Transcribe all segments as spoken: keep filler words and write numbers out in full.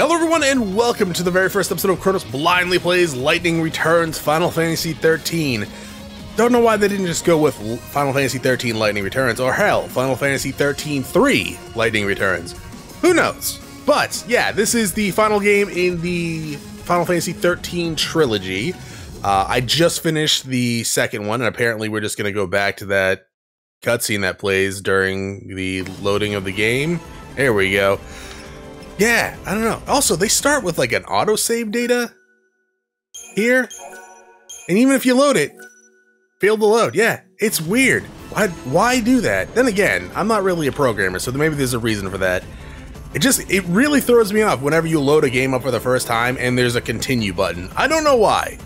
Hello everyone and welcome to the very first episode of Chronos Blindly Plays Lightning Returns Final Fantasy thirteen. Don't know why they didn't just go with Final Fantasy thirteen Lightning Returns, or hell, Final Fantasy thirteen three Lightning Returns. Who knows? But yeah, this is the final game in the Final Fantasy thirteen trilogy. Uh, I just finished the second one, and apparently we're just going to go back to that cutscene that plays during the loading of the game. There we go. Yeah, I don't know. Also, they start with like an autosave data here. And even if you load it, failed to load. Yeah, it's weird. Why, why do that? Then again, I'm not really a programmer, so maybe there's a reason for that. It just, it really throws me off whenever you load a game up for the first time and there's a continue button. I don't know why.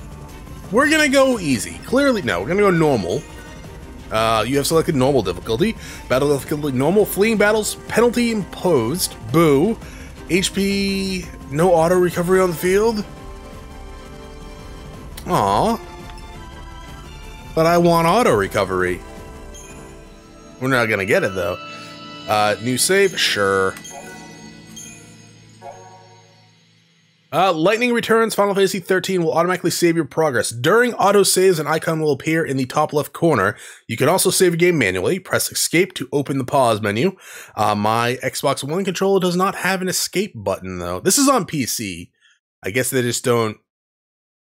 We're gonna go easy. Clearly, no, we're gonna go normal. Uh, you have selected normal difficulty. Battle difficulty normal, fleeing battles, penalty imposed, boo. H P, no auto recovery on the field. Aww. But I want auto recovery. We're not gonna get it though. Uh, new save? Sure. Uh, Lightning Returns Final Fantasy thirteen will automatically save your progress. During auto saves, an icon will appear in the top left corner. You can also save your game manually. Press escape to open the pause menu. Uh, my Xbox One controller does not have an escape button though. This is on P C. I guess they just don't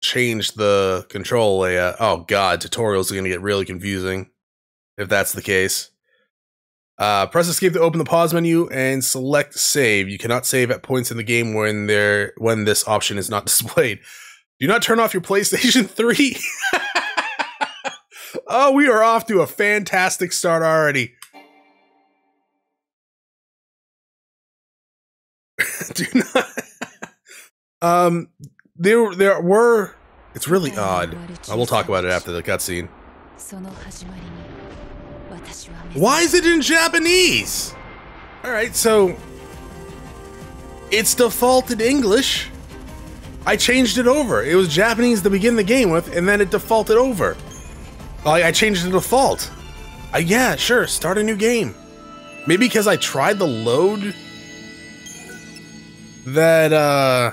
change the control layout. Oh god, tutorials are going to get really confusing if that's the case. Uh, press escape to open the pause menu and select save. You cannot save at points in the game when there when this option is not displayed. Do not turn off your PlayStation three. Oh, we are off to a fantastic start already. Do not. um, there there were. It's really odd. I will talk about it after the cutscene. Why is it in Japanese? Alright, so it's defaulted English. I changed it over. It was Japanese to begin the game with, and then it defaulted over. I, I changed the default. I, yeah, sure, start a new game. Maybe because I tried the load that, uh,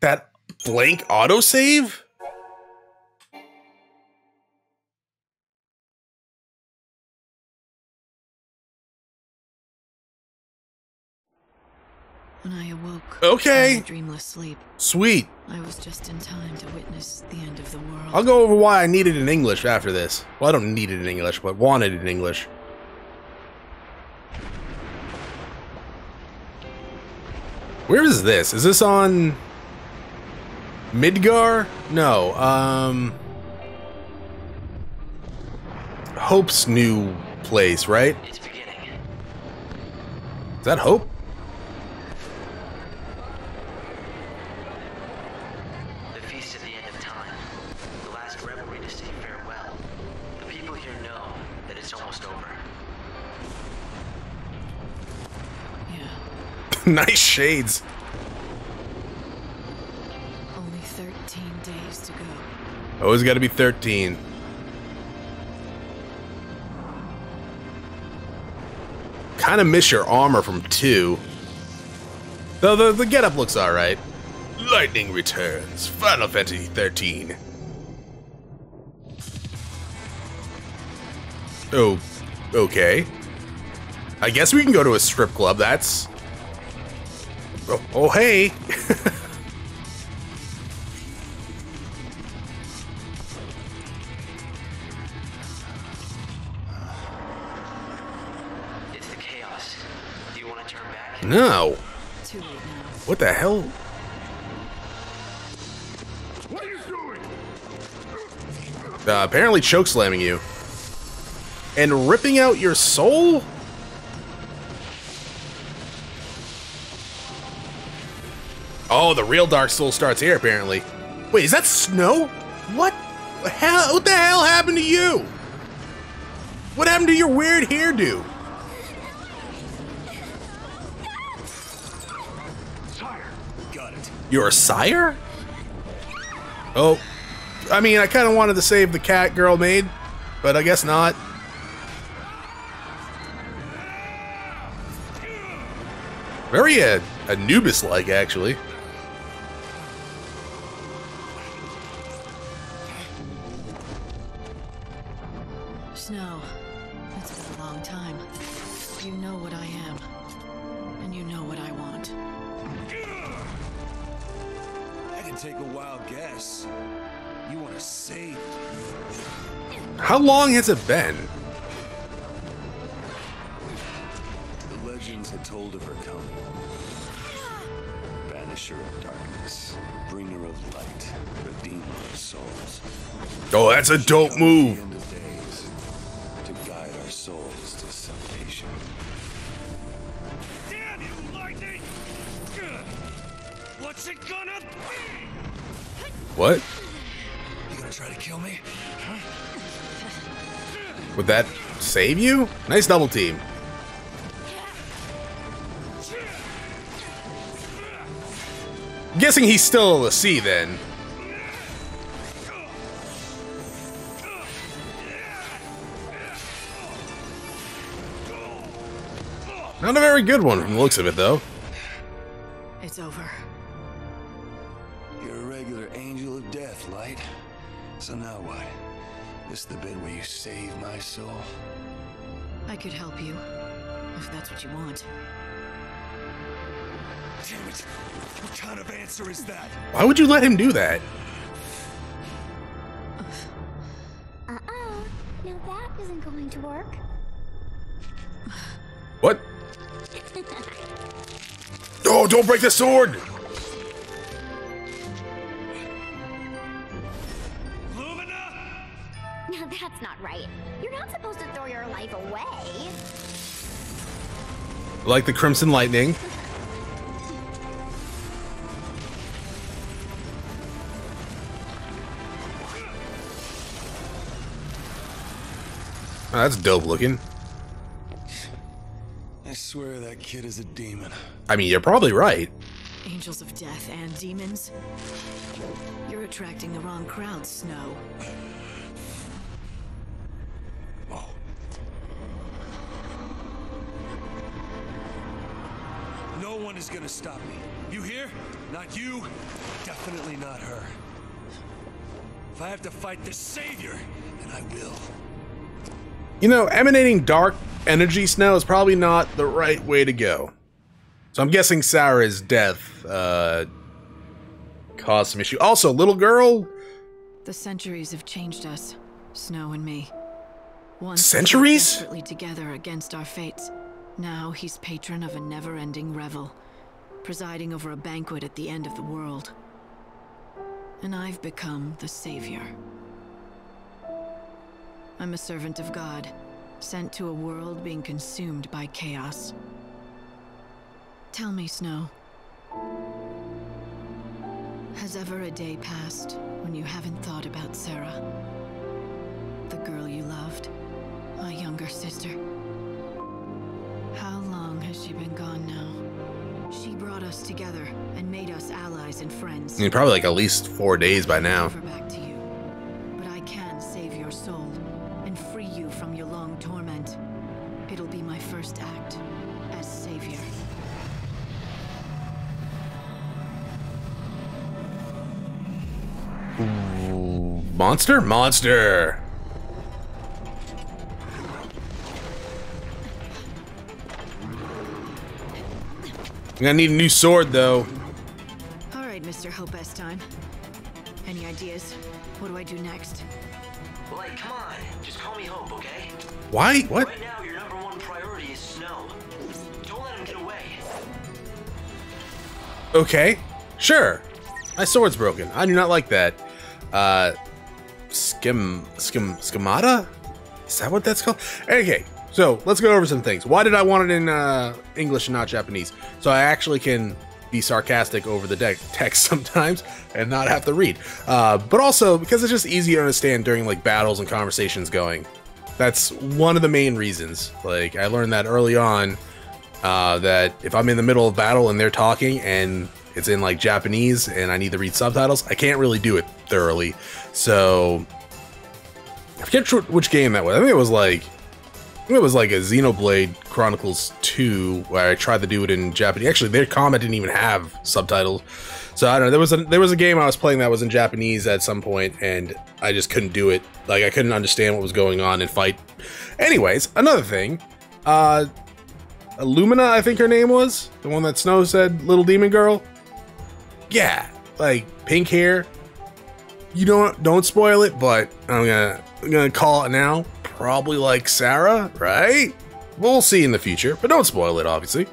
that blank autosave? When I awoke okay. Dreamless sleep. Sweet. I was just in time to witness the end of the world. I'll go over why I need it in English after this. Well, I don't need it in English, but wanted it in English. Where is this? Is this on Midgar? No. Um Hope's new place, right? It's beginning. Is that Hope? Nice shades. Only thirteen days to go. Always got to be thirteen. Kind of miss your armor from two. Though the, the getup looks all right. Lightning Returns, Final Fantasy thirteen. Oh, okay. I guess we can go to a strip club. That's. Oh, oh, hey! It's the chaos. Do you want to turn back? No. Too late now. What the hell? What are you doing? Uh, apparently, choke slamming you and ripping out your soul. Oh, the real Dark Soul starts here, apparently. Wait, is that Snow? What the hell, what the hell happened to you? What happened to your weird hairdo? Sire. Got it. You're a sire? Oh. I mean, I kind of wanted to save the cat girl maid, but I guess not. Very uh, Anubis-like, actually. Snow, it's been a long time. You know what I am, and you know what I want. I can take a wild guess. You want to save? How long has it been? The legends had told of her coming. Banisher of darkness, bringer of light, redeemer of souls. Oh, that's a dope move. Souls to salvation. Damn you, lightning! What's it gonna be? What? You gonna try to kill me? Huh? Would that save you? Nice double team. I'm guessing he's still a C then. Not a very good one from the looks of it, though. It's over. You're a regular angel of death, Light. So now what? This the bit where you save my soul? I could help you, if that's what you want. Damn it! What kind of answer is that? Why would you let him do that? Uh-uh. Now that isn't going to work. What? Oh, don't break the sword! Lumina! Now that's not right. You're not supposed to throw your life away. Like the Crimson Lightning. Oh, that's dope looking. I swear that kid is a demon. I mean, you're probably right. Angels of death and demons? You're attracting the wrong crowd, Snow. Oh. No one is gonna stop me. You hear? Not you, definitely not her. If I have to fight the savior, then I will. You know, emanating dark energy, Snow, is probably not the right way to go. So I'm guessing Sarah's death uh, caused some issue. Also, little girl? The centuries have changed us, Snow and me. Once centuries? We were desperately together against our fates. Now he's patron of a never-ending revel, presiding over a banquet at the end of the world. And I've become the savior. I'm a servant of God, sent to a world being consumed by chaos. Tell me, Snow, has ever a day passed when you haven't thought about Sarah? The girl you loved, my younger sister. How long has she been gone now? She brought us together and made us allies and friends. I mean, probably like at least four days by now. Back to you, but I can save your soul. Free you from your long torment. It'll be my first act as savior. Ooh, monster? Monster! I'm gonna need a new sword, though. Alright, Mister Hopestein. Any ideas? What do I do next? Like, come on, just call me Hope, okay? Why? What? Right now, your number one priority is Snow. Don't let him get away. Okay, sure. My sword's broken. I do not like that. Uh, skim, skim, schemata? Is that what that's called? Okay, so let's go over some things. Why did I want it in uh, English and not Japanese? So I actually can be sarcastic over the deck text sometimes and not have to read, uh, but also because it's just easier to understand during like battles and conversations going. That's one of the main reasons. Like, I learned that early on, uh, that if I'm in the middle of battle and they're talking and it's in like Japanese and I need to read subtitles, I can't really do it thoroughly. So I forget which game that was. I think it was like It was like a Xenoblade Chronicles two, where I tried to do it in Japanese. Actually, their comment didn't even have subtitles. So I don't know. There was a there was a game I was playing that was in Japanese at some point, and I just couldn't do it. Like, I couldn't understand what was going on and fight. Anyways, another thing, uh, Illumina, I think her name was, the one that Snow said, little demon girl. Yeah, like pink hair. You don't don't spoil it, but I'm gonna I'm gonna call it now. Probably like Sarah, right? We'll see in the future, but don't spoil it, obviously.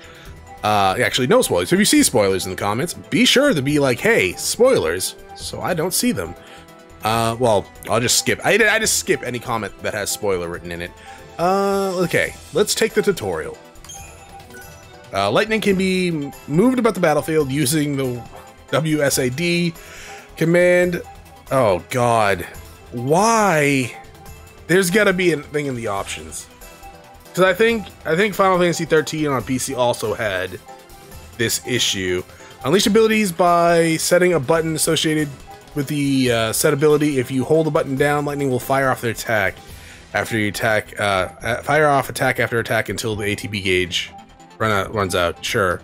Uh, actually, no spoilers. If you see spoilers in the comments, be sure to be like, hey, spoilers, so I don't see them. Uh, well, I'll just skip. I, I just skip any comment that has spoiler written in it. Uh, okay, let's take the tutorial. Uh, lightning can be moved about the battlefield using the W S A D command. Oh, God. Why? There's got to be a thing in the options. Because I think I think Final Fantasy thirteen on P C also had this issue. Unleash abilities by setting a button associated with the uh, set ability. If you hold the button down, lightning will fire off their attack after you attack. Uh, fire off attack after attack until the A T B gauge run out, runs out. Sure.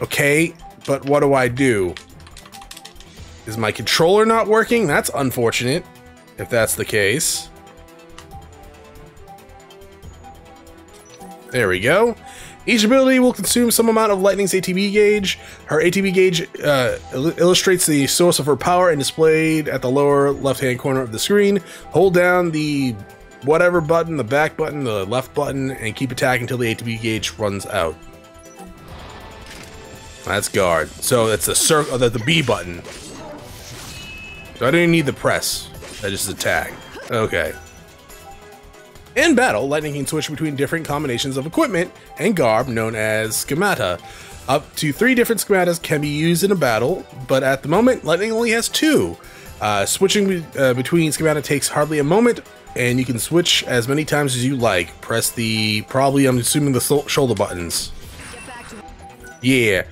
Okay, but what do I do? Is my controller not working? That's unfortunate, if that's the case. There we go. Each ability will consume some amount of Lightning's A T B gauge. Her A T B gauge uh, il illustrates the source of her power and displayed at the lower left-hand corner of the screen. Hold down the whatever button, the back button, the left button, and keep attacking until the A T B gauge runs out. That's guard. So that's the, cir oh, the, the B button. So I didn't need the press, I just attack. Okay. In battle, Lightning can switch between different combinations of equipment and garb known as schemata. Up to three different schematas can be used in a battle, but at the moment, Lightning only has two. Uh, switching be uh, between schemata takes hardly a moment, and you can switch as many times as you like. Press the, probably I'm assuming the so shoulder buttons. Yeah.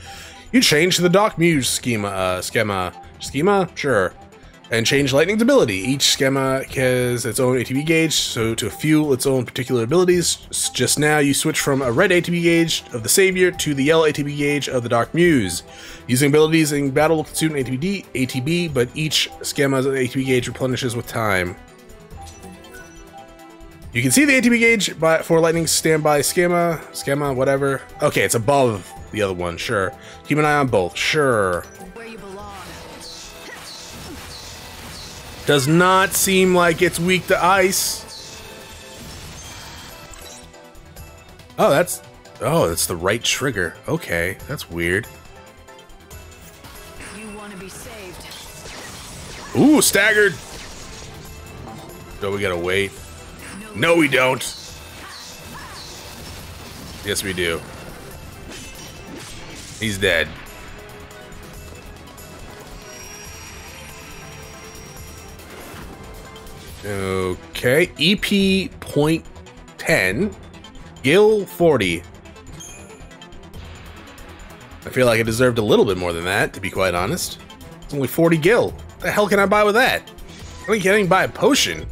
You change the Dark Muse schema, uh, schema, schema? Sure. And change Lightning's ability. Each schema has its own A T B gauge, so to fuel its own particular abilities. Just now, you switch from a red A T B gauge of the Savior to the yellow A T B gauge of the Dark Muse. Using abilities in battle will consume an A T B, but each schema's A T B gauge replenishes with time. You can see the A T B gauge by, for Lightning's standby schema, schema, whatever. Okay, it's above the other one, sure. Keep an eye on both, sure. Does not seem like it's weak to ice. Oh, that's... Oh, that's the right trigger. Okay, that's weird. You want to be saved. Ooh, staggered! So we gotta wait. No, we don't. Yes, we do. He's dead. Okay, E P point ten, Gil forty. I feel like I deserved a little bit more than that, to be quite honest. It's only forty gil. What the hell can I buy with that? I think I can buy a potion.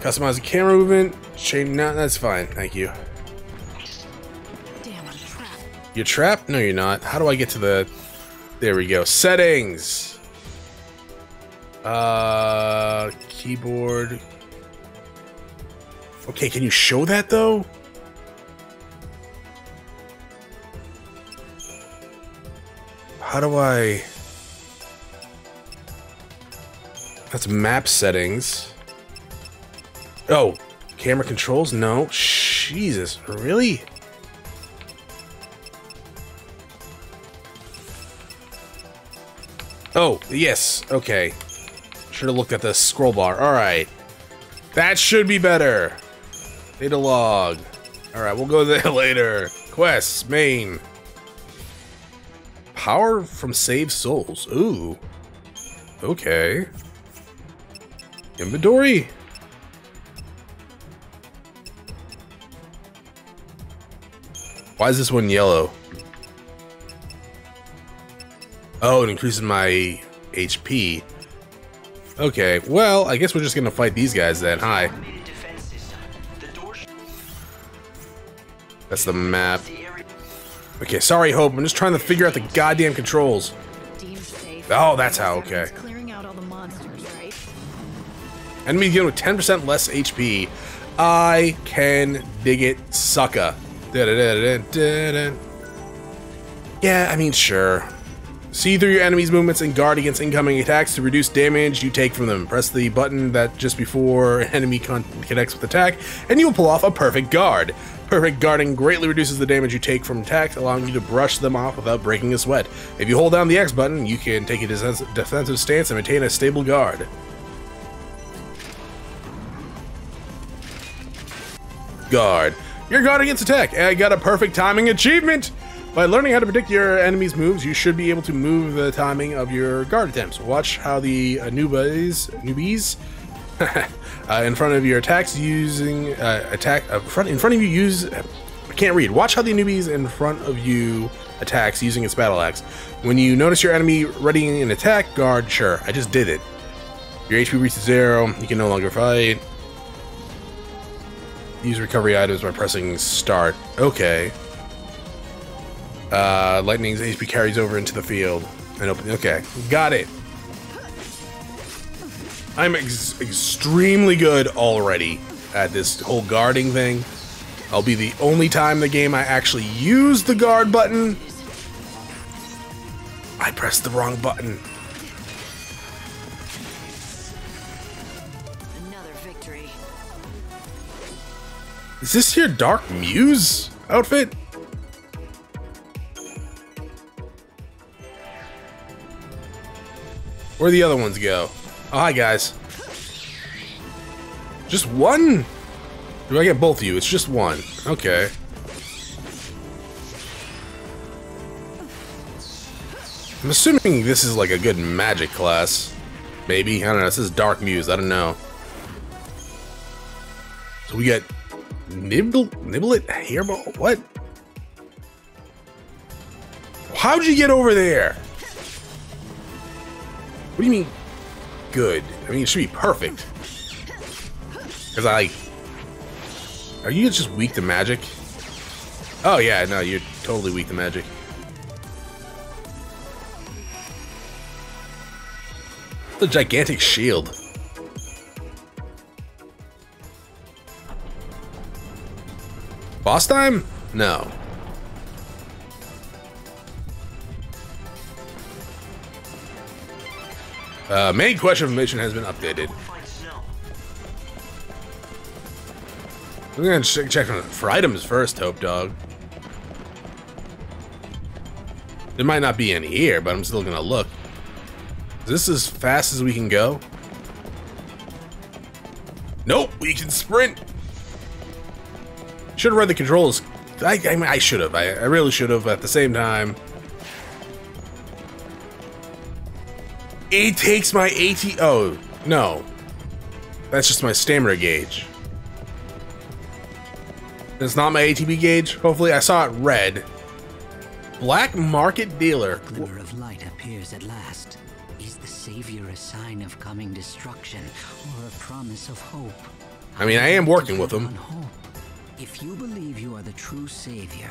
Customize the camera movement. Shame, no, that's fine. Thank you. Damn, I'm trapped. You're trapped? No, you're not. How do I get to the... There we go. Settings. Uh, keyboard. Okay, can you show that though? How do I? That's map settings. Oh, camera controls? No. Jesus, really? Oh, yes. Okay. Should have looked at the scroll bar. Alright. That should be better. Data log. Alright, we'll go there later. Quests, main. Power from saved souls. Ooh. Okay. Inventory. Why is this one yellow? Oh, it increases my H P. Okay, well, I guess we're just gonna fight these guys then. Hi. That's the map. Okay, sorry, Hope. I'm just trying to figure out the goddamn controls. Oh, that's how, okay. Enemy dealing with ten percent less H P. I can dig it, sucker. Yeah, I mean, sure. See through your enemy's movements and guard against incoming attacks to reduce damage you take from them. Press the button that just before enemy con connects with attack, and you will pull off a perfect guard. Perfect guarding greatly reduces the damage you take from attacks, allowing you to brush them off without breaking a sweat. If you hold down the X button, you can take a defensive stance and maintain a stable guard. Guard. Your guard against attack. I got a perfect timing achievement! By learning how to predict your enemy's moves, you should be able to move the timing of your guard attempts. Watch how the uh, newbies, newbies uh, in front of your attacks using uh, attack uh, front in front of you use. Uh, I can't read. Watch how the newbies in front of you attacks using its battle axe. When you notice your enemy readying an attack, guard. Sure, I just did it. Your H P reaches zero. You can no longer fight. Use recovery items by pressing start. Okay. Uh, Lightning's H P carries over into the field and open. Okay, got it. I'm ex extremely good already at this whole guarding thing. I'll be the only time in the game I actually use the guard button. I pressed the wrong button. Another victory. Is this your Dark Muse outfit? Where'd the other ones go? Oh, hi, guys. Just one? Do I get both of you? It's just one. Okay. I'm assuming this is like a good magic class. Maybe? I don't know. This is Dark Muse. I don't know. So we got Nibble, Nibblet, Hairball? What? How'd you get over there? What do you mean good? I mean, it should be perfect. Because I... Are you just weak to magic? Oh, yeah, no, you're totally weak to magic. The gigantic shield. Boss time? No. Uh, main quest information has been updated. We're gonna ch check for items first, Hope Dog. There might not be any here, but I'm still gonna look. Is this as fast as we can go? Nope, we can sprint. Should have read the controls. I, I, I should have. I, I really should have. At the same time. It takes my AT- oh, no. That's just my stamina gauge. It's not my A T B gauge, hopefully. I saw it red. Black market dealer. The glimmer of light appears at last. Is the savior a sign of coming destruction or a promise of hope? I mean, I am working with him. If you believe you are the true savior,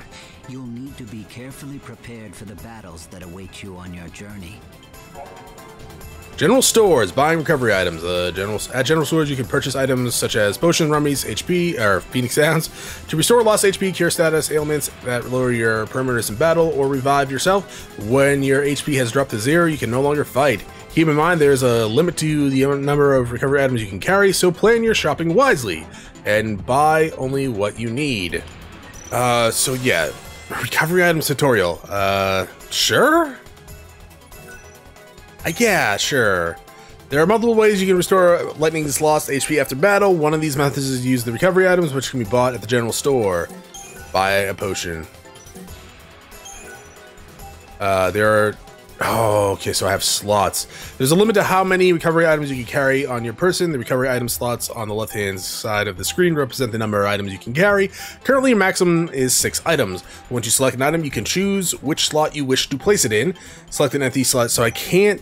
you'll need to be carefully prepared for the battles that await you on your journey. General Stores, buying recovery items. Uh, general, at General Stores, you can purchase items such as potion rummies, H P, or Phoenix Downs, to restore lost H P, cure status ailments that lower your parameters in battle, or revive yourself. When your H P has dropped to zero, you can no longer fight. Keep in mind, there's a limit to the number of recovery items you can carry, so plan your shopping wisely, and buy only what you need. Uh, so yeah, recovery items tutorial. Uh, sure? Uh, yeah, sure. There are multiple ways you can restore Lightning's lost H P after battle. One of these methods is to use the recovery items, which can be bought at the general store. Buy a potion. Uh, there are... Oh, okay, so I have slots. There's a limit to how many recovery items you can carry on your person. The recovery item slots on the left-hand side of the screen represent the number of items you can carry. Currently, your maximum is six items. Once you select an item, you can choose which slot you wish to place it in. Select an empty slot, so I can't,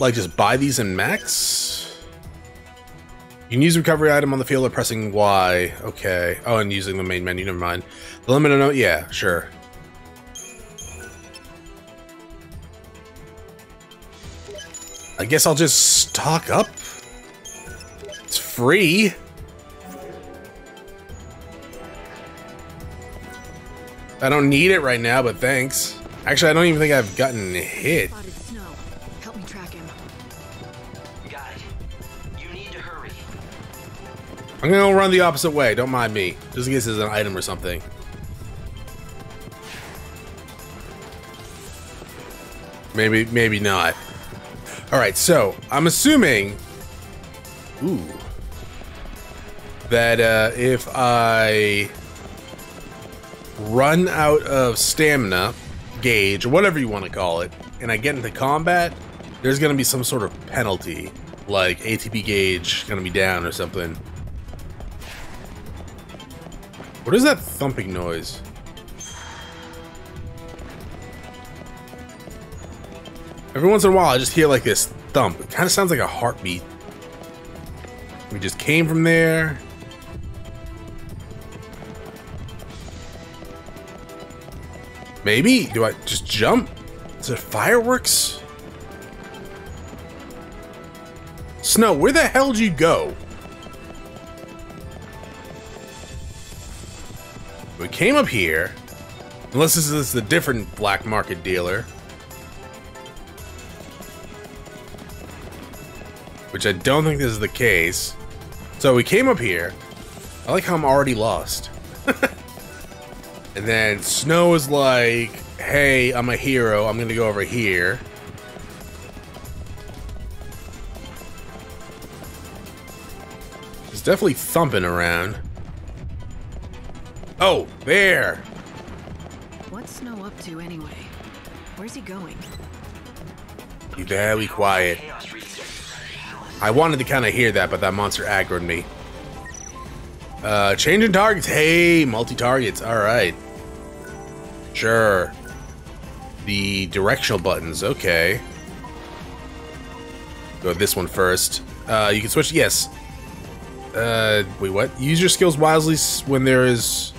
like, just buy these in max? You can use a recovery item on the field by pressing Y. Okay. Oh, and using the main menu. Never mind. The limit of no. Yeah, sure. I guess I'll just stock up. It's free. I don't need it right now, but thanks. Actually, I don't even think I've gotten hit. Help me track him. Got it. You need to hurry. I'm gonna run the opposite way. Don't mind me. Just in case there's an item or something. Maybe, maybe not. All right, so I'm assuming, ooh, that uh, if I run out of stamina, gauge, whatever you want to call it, and I get into combat, there's going to be some sort of penalty, like A T P gauge going to be down or something. What is that thumping noise? Every once in a while, I just hear like this thump. It kind of sounds like a heartbeat. We just came from there. Maybe? Do I just jump? Is it fireworks? Snow, where the hell did you go? We came up here. Unless this is a different black market dealer. Which I don't think this is the case. So we came up here. I like how I'm already lost. And then Snow is like, hey, I'm a hero. I'm going to go over here. It's definitely thumping around. Oh, there. What's Snow up to anyway? Where's he going? You very quiet. I wanted to kind of hear that, but that monster aggroed me. Uh, changing targets. Hey, multi-targets. All right. Sure. The directional buttons, okay. Go this one first. Uh, you can switch, yes. Uh, wait, what? Use your skills wisely when there is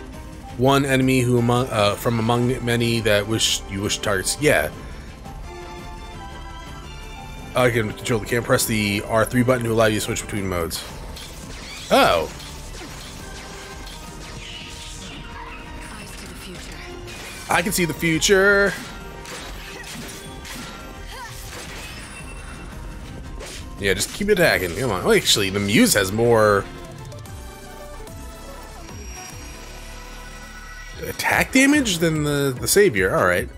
one enemy who among, uh, from among many that wish you wish targets. Yeah. I can control the camera. Press the R three button to allow you to switch between modes. Oh. I can see the future. Yeah, just keep attacking. Come on. Oh, actually, the Muse has more attack damage than the, the Savior. All right.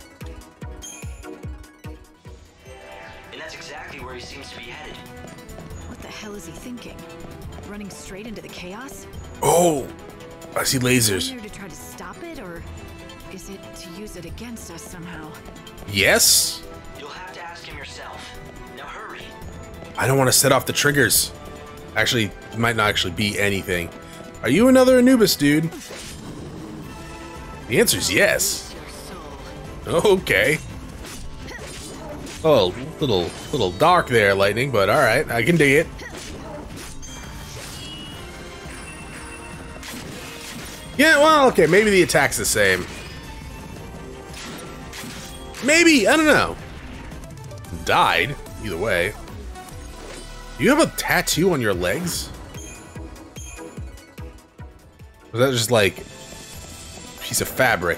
And that's exactly where he seems to be headed. What the hell is he thinking? Running straight into the chaos? Oh, I see lasers. To try to stop it, or is it to use it against us somehow? Yes? You'll have to ask him yourself. Now hurry. I don't want to set off the triggers. Actually, it might not actually be anything. Are you another Anubis, dude? The answer is yes. Okay. Oh, little, little dark there, Lightning, but all right, I can dig it. Yeah, well, okay, maybe the attack's the same. Maybe, I don't know. Died, either way. Do you have a tattoo on your legs? Was that just like a piece of fabric?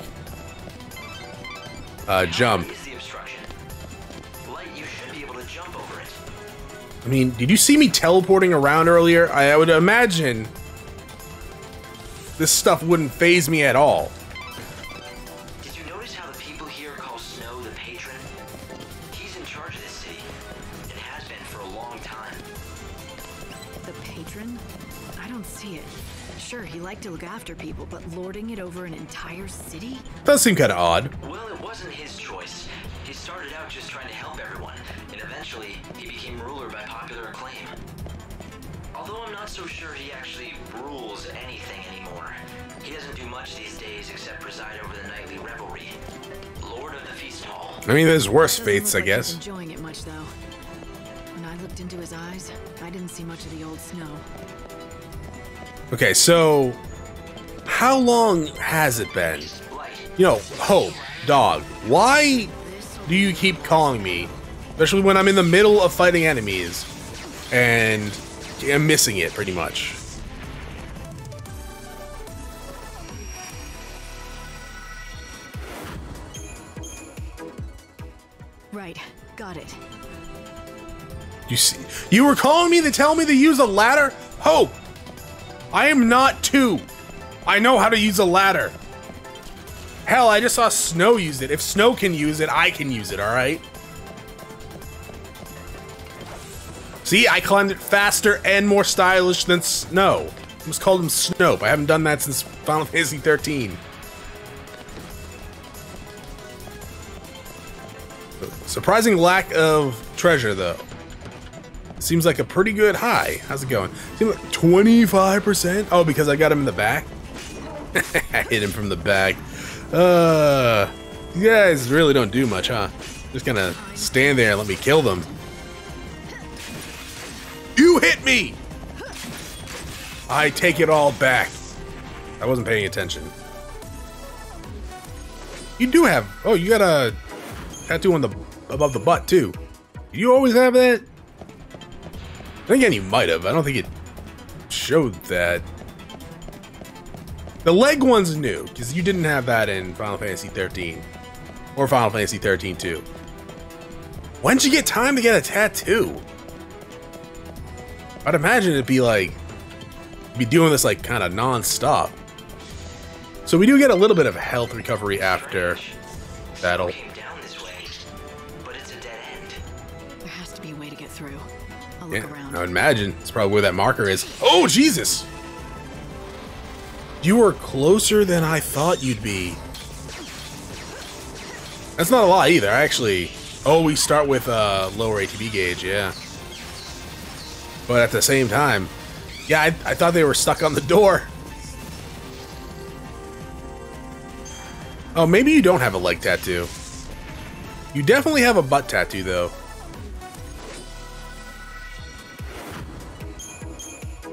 Uh, jump. I mean, did you see me teleporting around earlier? I, I would imagine this stuff wouldn't faze me at all. To look after people, but lording it over an entire city? Does seem kind of odd. Well, it wasn't his choice. He started out just trying to help everyone, and eventually he became ruler by popular acclaim. Although I'm not so sure he actually rules anything anymore. He doesn't do much these days except preside over the nightly revelry. Lord of the Feast Hall. I mean, there's worse fates, I guess. Enjoying it much though. When I looked into his eyes, I didn't see much of the old Snow. Okay, so how long has it been? You know, Hope, dog, why do you keep calling me? Especially when I'm in the middle of fighting enemies and I'm missing it pretty much. Right, got it. You see, you were calling me to tell me to use a ladder? Hope, I am not two. I know how to use a ladder. Hell, I just saw Snow use it. If Snow can use it, I can use it, all right? See, I climbed it faster and more stylish than Snow. I almost called him Snow, but I haven't done that since Final Fantasy thirteen. Surprising lack of treasure, though. Seems like a pretty good high. How's it going? Seems like twenty-five percent? Oh, because I got him in the back? I hit him from the back. Uh, you guys really don't do much, huh? Just gonna stand there and let me kill them. You hit me! I take it all back. I wasn't paying attention. You do have... Oh, you got a tattoo on the above the butt, too. You always have that? I think Annie might have. I don't think it showed that. The leg one's new, because you didn't have that in Final Fantasy thirteen. Or Final Fantasy thirteen too. When did you get time to get a tattoo? I'd imagine it'd be like... be doing this like kind of non-stop. So we do get a little bit of health recovery after battle. There has to be a way to get through. Yeah, I would imagine. It's probably where that marker is. Oh, Jesus! You were closer than I thought you'd be. That's not a lot either, actually. Oh, we start with uh, lower A T B gauge, yeah. But at the same time... Yeah, I, I thought they were stuck on the door. Oh, maybe you don't have a leg tattoo. You definitely have a butt tattoo, though.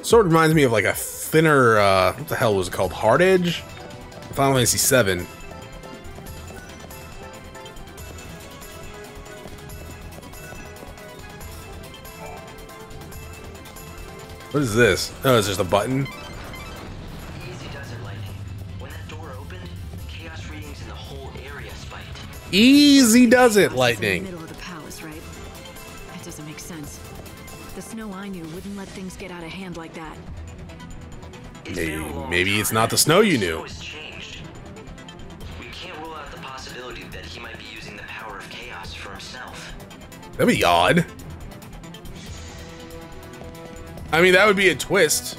Sort of reminds me of like a thinner, uh, what the hell was it called? Hard Edge? Final Fantasy seven. What is this? Oh, it's just a button. Easy does it, Lightning. When that door opened, chaos readings in the whole area spiked. Easy does it, Lightning. Middle of the palace, right? That doesn't make sense. The Snow I knew wouldn't let things get out of hand like that. Maybe, maybe it's not the Snow you knew. We can't rule out the possibility that he might be using the power of chaos for himself. That'd be odd. I mean, that would be a twist,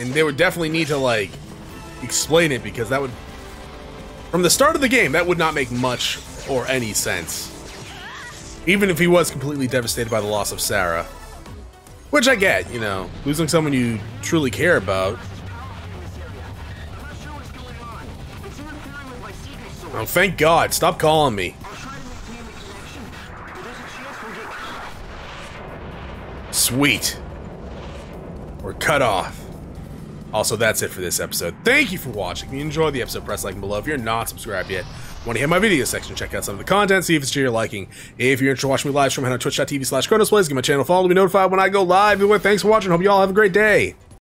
and they would definitely need to like explain it, because that would, from the start of the game, that would not make much or any sense. Even if he was completely devastated by the loss of Sarah. Which I get, you know, losing someone you truly care about. Oh, thank God, stop calling me. Sweet. We're cut off. Also, that's it for this episode. Thank you for watching. If you enjoyed the episode, press like and below. If you're not subscribed yet, want to hit my video section, check out some of the content, see if it's to your liking. If you're interested in watching me live stream, head on twitch dot t v slash chronosplays, give my channel a follow to be notified when I go live. Anyway, thanks for watching. Hope you all have a great day.